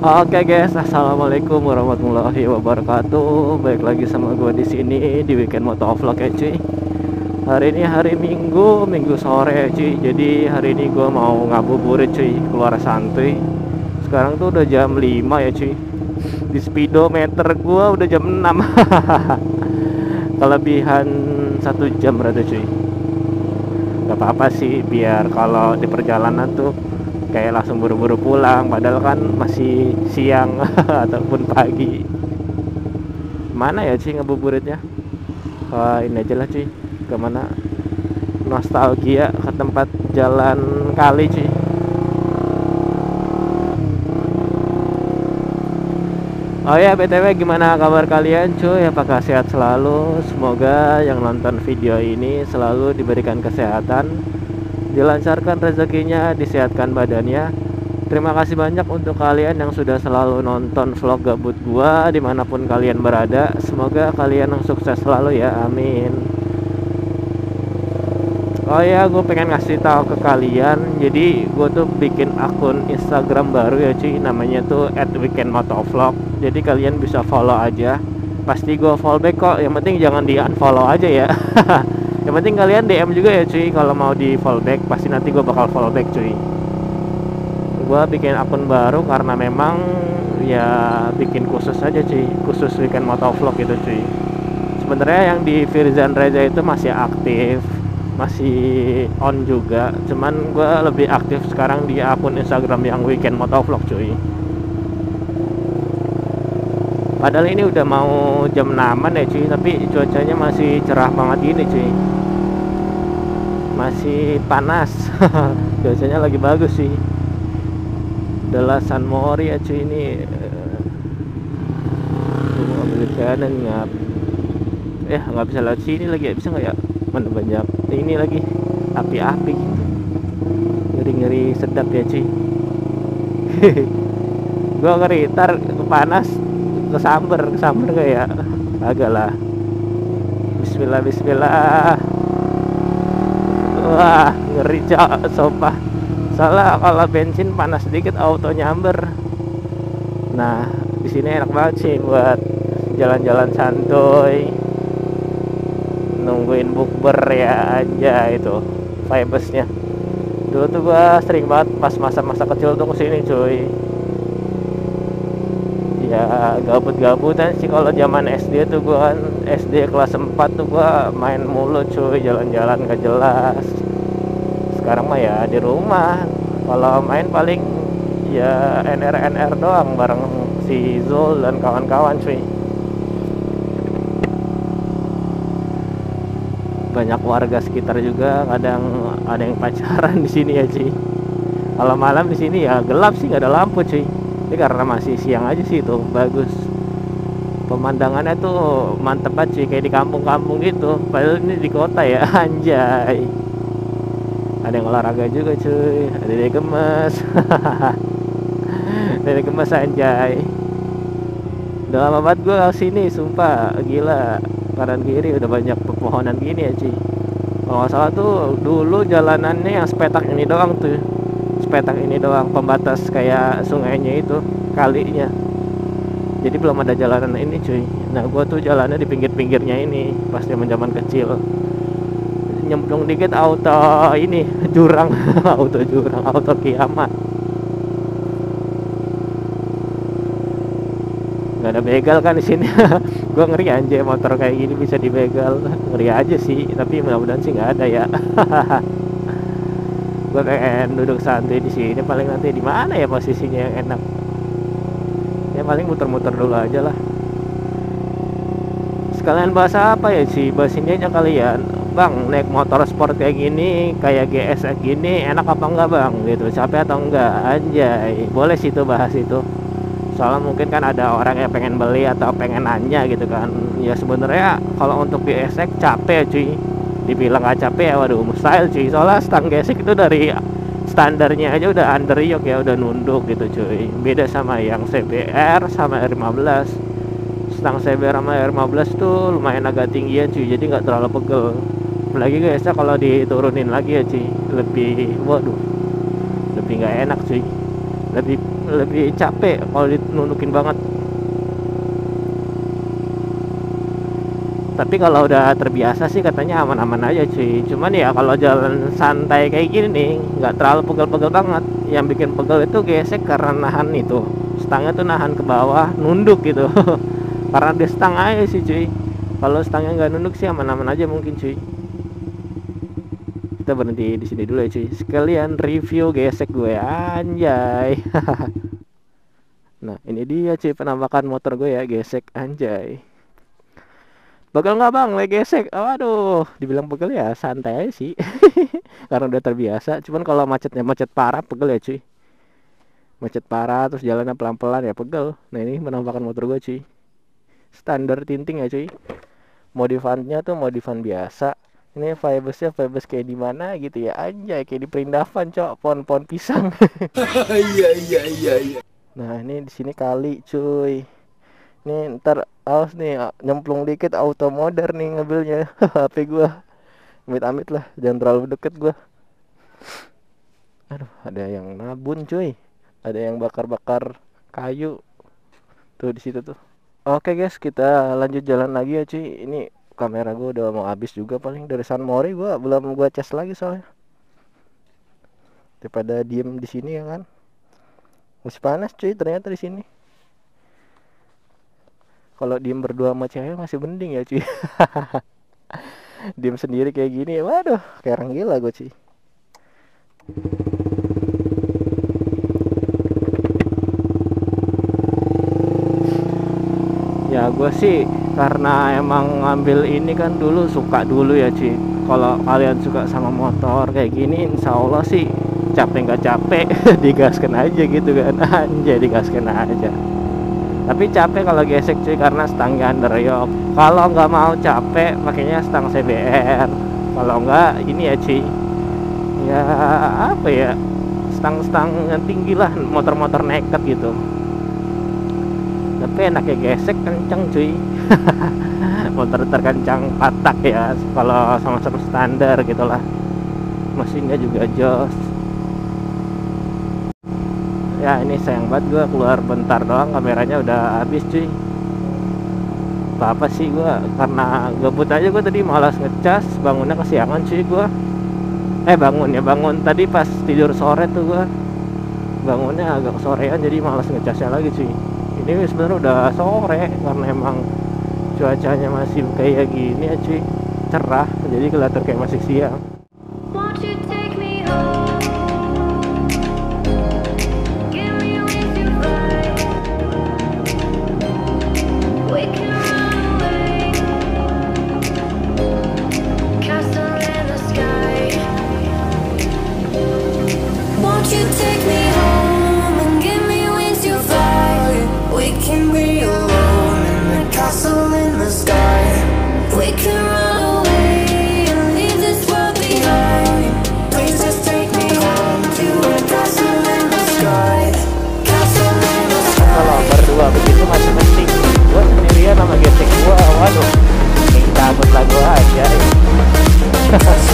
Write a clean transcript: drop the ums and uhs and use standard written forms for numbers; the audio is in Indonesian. Oke guys, assalamualaikum warahmatullahi wabarakatuh. Baik lagi sama gue di sini di Weekend Motovlog ya cuy. Hari ini hari Minggu, Minggu sore ya cuy. Jadi hari ini gue mau ngabuburit cuy, keluar santuy. Sekarang tuh udah jam 5 ya cuy. Di speedometer gue udah jam 6. Kelebihan 1 jam rada cuy. Gak apa-apa sih, biar kalau di perjalanan tuh kayak langsung buru-buru pulang, padahal kan masih siang ataupun pagi. Mana ya cuy ngebuburitnya? Ini aja lah cuy, kemana nostalgia ke tempat jalan kali cuy. Oh ya btw, gimana kabar kalian cuy? Apakah sehat selalu? Semoga yang nonton video ini selalu diberikan kesehatan, dilancarkan rezekinya, disehatkan badannya. Terima kasih banyak untuk kalian yang sudah selalu nonton vlog gabut gua dimanapun kalian berada. Semoga kalian sukses selalu ya, amin. Oh ya, gue pengen ngasih tahu ke kalian. Jadi gue tuh bikin akun Instagram baru ya cuy, namanya tuh @weekendmotovlog. Jadi kalian bisa follow aja. Pasti gue follow back kok, yang penting jangan di unfollow aja ya. Yang penting kalian DM juga ya cuy, kalau mau di fallback. Pasti nanti gue bakal fallback cuy. Gue bikin akun baru karena memang ya bikin khusus aja cuy, khusus Weekend Motovlog gitu cuy. Sebenarnya yang di Virzan Reza itu masih aktif, masih on juga, cuman gue lebih aktif sekarang di akun Instagram yang Weekend Motovlog cuy. Padahal ini udah mau jam 6-an ya cuy, tapi cuacanya masih cerah banget gini cuy. Masih panas. Cuacanya lagi bagus sih. Adalah San Mori ya cuy ini. Mau ambil kanan ngap. Nggak bisa lewat sini lagi ya, bisa nggak ya? Mana banyak ini lagi api-api gitu. Ngeri-ngeri sedap ya cuy. Gua ngeri ntar panas kesamber kayak agak lah. Bismillah. Wah, ngeri cok, sumpah. Soalnya kalau bensin panas sedikit auto nyamber. Nah, di sini enak banget sih buat jalan-jalan santuy. Nungguin bukber ya aja itu vibesnya. Dulu tuh gua sering banget pas masa-masa kecil tuh kesini cuy. Ya gabut-gabutan sih kalau zaman SD tuh gua kan SD kelas 4 tuh gua main mulu cuy, jalan-jalan gak jelas. Sekarang mah ya di rumah. Kalau main paling ya NR-NR doang bareng si Zul dan kawan-kawan cuy. Banyak warga sekitar juga, kadang ada yang pacaran di sini ya cuy. Kalau malam di sini ya gelap sih, gak ada lampu cuy. Ini karena masih siang aja sih itu, bagus. Pemandangannya tuh mantep banget sih, kayak di kampung-kampung gitu. Padahal ini di kota ya, anjay. Ada yang olahraga juga cuy, ada yang gemes. Ada gemes anjay. Udah lama banget gue kesini, sumpah, gila. Kanan kiri udah banyak pepohonan gini ya cuy. Kalau nggak salah tuh dulu jalanannya yang sepetak ini doang tuh. Petak ini doang pembatas kayak sungainya itu, kalinya. Jadi belum ada jalanan ini cuy. Nah gua tuh jalannya di pinggir-pinggirnya ini pas zaman kecil. Nyemplung dikit auto ini jurang. Auto jurang, auto kiamat. Gak ada begal kan di sini. Gua ngeri anjir motor kayak gini bisa dibegal. Ngeri aja sih, tapi mudah-mudahan sih nggak ada ya. Gue pengen duduk santai di sini, paling nanti di mana ya posisinya yang enak. Ya paling muter-muter dulu aja lah. Sekalian bahas apa ya sih? Bahas ini aja kalian. Bang, naik motor sport kayak gini, kayak GSX gini, enak apa enggak bang? Gitu, capek atau enggak? Anjay, boleh sih tuh bahas itu. Soalnya mungkin kan ada orang yang pengen beli atau pengen nanya gitu kan. Ya sebenarnya kalau untuk GSX capek ya cuy. Dibilang gak capek ya, waduh mustahil cuy. Soalnya stang gesek itu dari standarnya aja udah under yoke ya, udah nunduk gitu cuy. Beda sama yang CBR sama R15. Stang CBR sama R15 tuh lumayan agak tinggian cuy, jadi gak terlalu pegel. Apalagi guysnya kalau diturunin lagi ya cuy, lebih, waduh, lebih gak enak cuy. lebih capek kalau ditunukin banget. Tapi kalau udah terbiasa sih katanya aman-aman aja cuy. Cuman ya kalau jalan santai kayak gini nih nggak terlalu pegel-pegel banget. Yang bikin pegel itu gesek karena nahan itu, stangnya tuh nahan ke bawah, nunduk gitu. Karena dia stang aja sih cuy. Kalau stangnya nggak nunduk sih aman-aman aja mungkin cuy. Kita berhenti di sini dulu ya cuy. Sekalian review gesek gue, anjay. Nah ini dia cuy penampakan motor gue ya, gesek anjay. Pegel nggak bang, lagi gesek? Waduh, dibilang pegel ya santai aja sih. Karena udah terbiasa. Cuman kalau macetnya macet parah pegel ya cuy. Macet parah terus jalannya pelan-pelan ya pegel. Nah ini menampakkan motor gue cuy. Standar tinting ya cuy. Modifannya tuh modifan biasa. Ini Vibusnya Vibus kayak di mana gitu ya, anjay kayak di Perindavan cok, pohon-pohon pisang. Iya. Nah ini di sini kali cuy. Nih ntar aus nih nyemplung dikit auto modern nih ngambilnya. HP gua amit-amit lah, jangan terlalu deket gua. Aduh, ada yang nabun cuy, ada yang bakar-bakar kayu tuh di situ tuh. Oke guys, kita lanjut jalan lagi ya cuy. Ini kamera gua udah mau habis juga paling dari San Mori, belum gua cas lagi soalnya. Daripada diem di sini ya kan. Masih panas cuy ternyata di sini. Kalau diem berdua sama cewek masih mending ya cuy. Diem sendiri kayak gini, waduh kayak orang gila gue cuy. Ya gue sih karena emang ngambil ini kan dulu suka dulu ya cuy. Kalau kalian suka sama motor kayak gini insya Allah sih capek nggak capek digaskan aja gitu kan. Anjay digaskan aja. Tapi capek kalau gesek cuy karena stangnya underyoke. Kalau nggak mau capek makanya stang CBR. Kalau nggak ini ya cuy, ya apa ya, stang-stang yang tinggi lah, motor-motor naked gitu. Tapi enaknya gesek kenceng cuy. Motor terkencang patak ya kalau sama-sama standar gitulah. Mesinnya juga jos. Ya ini sayang banget gue keluar bentar doang kameranya udah habis cuy. Apa sih gue karena gabut aja, gue tadi malas ngecas, bangunnya kesiangan cuy gue. Bangun tadi pas tidur sore tuh gue bangunnya agak sorean jadi malas ngecasnya lagi cuy. Ini sebenarnya udah sore karena emang cuacanya masih kayak gini ya cuy, cerah jadi kelihatan kayak masih siang. Sama gesek gua, waduh, minta abut lagu aja.